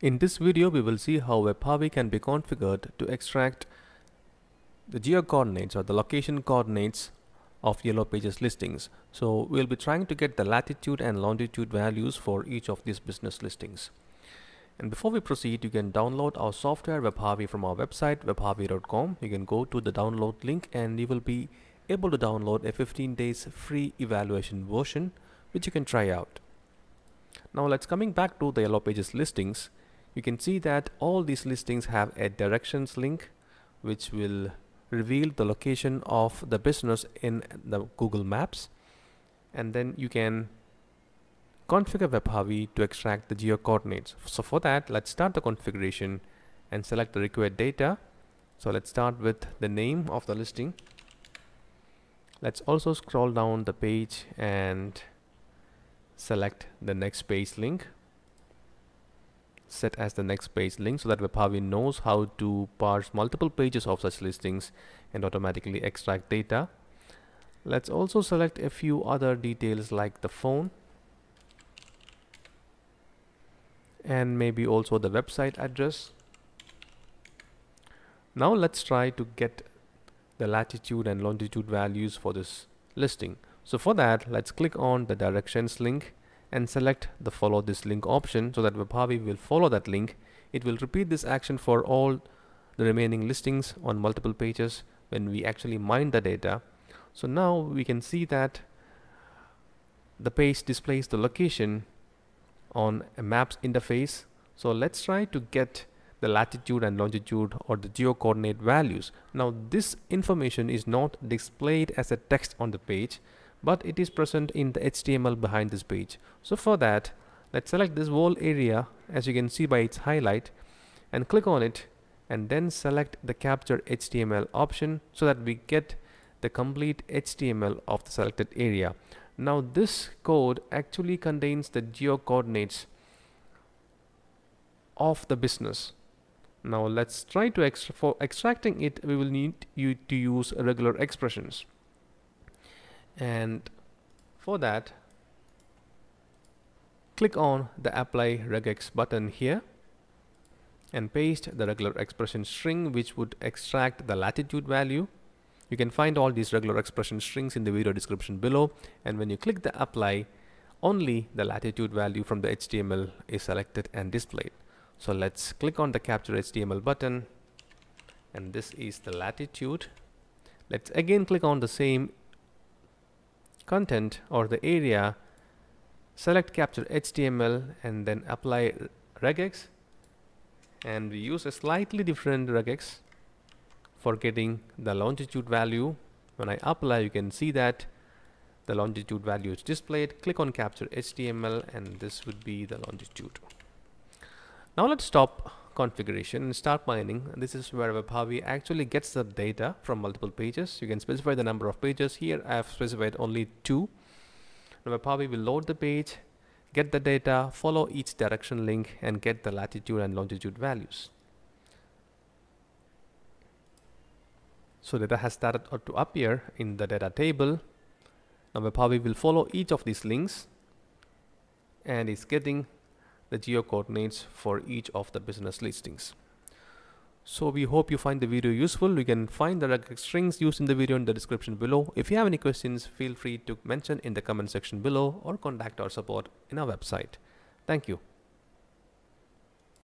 In this video, we will see how WebHarvy can be configured to extract the geo-coordinates or the location coordinates of Yellow Pages listings. So we'll be trying to get the latitude and longitude values for each of these business listings. And before we proceed, you can download our software WebHarvy from our website webharvy.com. You can go to the download link and you will be able to download a 15 days free evaluation version which you can try out. Now let's coming back to the Yellow Pages listings. You can see that all these listings have a directions link which will reveal the location of the business in the Google Maps, and then you can configure WebHarvy to extract the geo coordinates. So for that, let's start the configuration and select the required data. So let's start with the name of the listing. Let's also scroll down the page and select the next page link, set as the next page link, so that WebHarvy knows how to parse multiple pages of such listings and automatically extract data. Let's also select a few other details like the phone and maybe also the website address. Now let's try to get the latitude and longitude values for this listing. So for that, let's click on the directions link and select the follow this link option so that WebHarvy will follow that link. It will repeat this action for all the remaining listings on multiple pages when we actually mine the data. So now we can see that the page displays the location on a maps interface. So let's try to get the latitude and longitude or the geo coordinate values. Now this information is not displayed as a text on the page, but it is present in the HTML behind this page. So for that, let's select this whole area as you can see by its highlight and click on it, and then select the capture HTML option so that we get the complete HTML of the selected area. Now this code actually contains the geo coordinates of the business. Now let's try to for extracting it, we will need you to use regular expressions. And for that, click on the apply regex button here and paste the regular expression string which would extract the latitude value. You can find all these regular expression strings in the video description below, and when you click the apply, only the latitude value from the HTML is selected and displayed. So let's click on the capture HTML button, and this is the latitude. Let's again click on the same content or the area, select capture HTML and then apply regex, and we use a slightly different regex for getting the longitude value. When I apply, you can see that the longitude value is displayed. Click on capture HTML and this would be the longitude. Now let's stop configuration and start mining. And this is where WebHarvy actually gets the data from multiple pages. You can specify the number of pages. Here I have specified only 2. Now WebHarvy will load the page, get the data, follow each direction link and get the latitude and longitude values. So data has started to appear in the data table. Now WebHarvy will follow each of these links and is getting the geo coordinates for each of the business listings. So we hope you find the video useful. You can find the regex strings used in the video in the description below. If you have any questions, feel free to mention in the comment section below or contact our support in our website. Thank you.